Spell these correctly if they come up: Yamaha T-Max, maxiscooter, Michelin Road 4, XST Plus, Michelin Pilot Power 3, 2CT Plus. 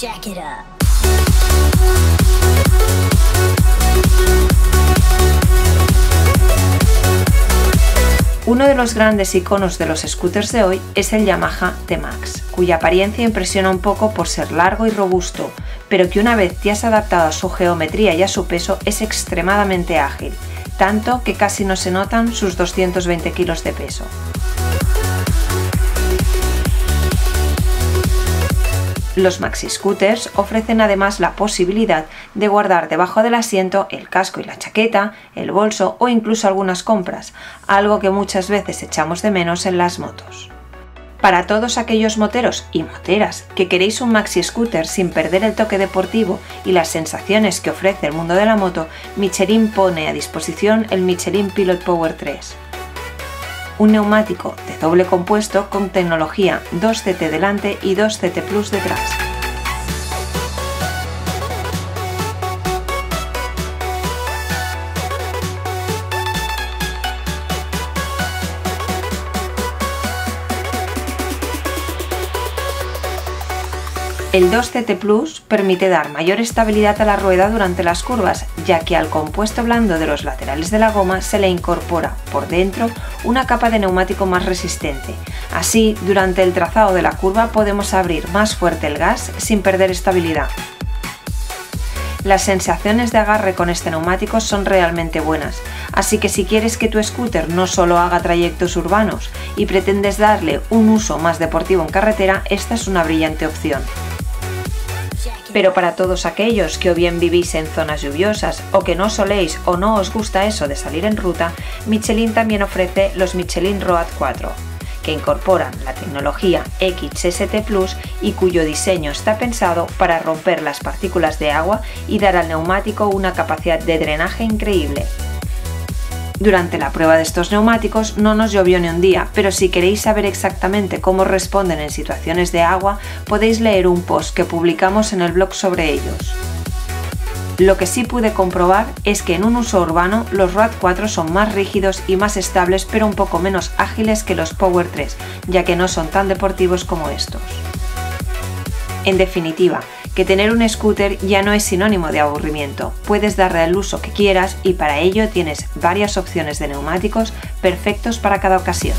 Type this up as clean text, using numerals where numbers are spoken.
Jack it up. Uno de los grandes iconos de los scooters de hoy es el Yamaha T-Max, cuya apariencia impresiona un poco por ser largo y robusto, pero que una vez ya se ha adaptado a su geometría y a su peso es extremadamente ágil, tanto que casi no se notan sus 220 kilos de peso. Los maxi scooters ofrecen además la posibilidad de guardar debajo del asiento el casco y la chaqueta, el bolso o incluso algunas compras, algo que muchas veces echamos de menos en las motos. Para todos aquellos moteros y moteras que queréis un maxi scooter sin perder el toque deportivo y las sensaciones que ofrece el mundo de la moto, Michelin pone a disposición el Michelin Pilot Power 3. Un neumático de doble compuesto con tecnología 2CT delante y 2CT Plus detrás. El 2CT Plus permite dar mayor estabilidad a la rueda durante las curvas, ya que al compuesto blando de los laterales de la goma se le incorpora, por dentro, una capa de neumático más resistente. Así, durante el trazado de la curva podemos abrir más fuerte el gas sin perder estabilidad. Las sensaciones de agarre con este neumático son realmente buenas, así que si quieres que tu scooter no solo haga trayectos urbanos y pretendes darle un uso más deportivo en carretera, esta es una brillante opción. Pero para todos aquellos que o bien vivís en zonas lluviosas o que no soléis o no os gusta eso de salir en ruta, Michelin también ofrece los Michelin Road 4, que incorporan la tecnología XST Plus y cuyo diseño está pensado para romper las partículas de agua y dar al neumático una capacidad de drenaje increíble. Durante la prueba de estos neumáticos no nos llovió ni un día, pero si queréis saber exactamente cómo responden en situaciones de agua, podéis leer un post que publicamos en el blog sobre ellos. Lo que sí pude comprobar es que en un uso urbano los Road 4 son más rígidos y más estables, pero un poco menos ágiles que los Power 3, ya que no son tan deportivos como estos. En definitiva, que tener un scooter ya no es sinónimo de aburrimiento, puedes darle el uso que quieras y para ello tienes varias opciones de neumáticos perfectos para cada ocasión.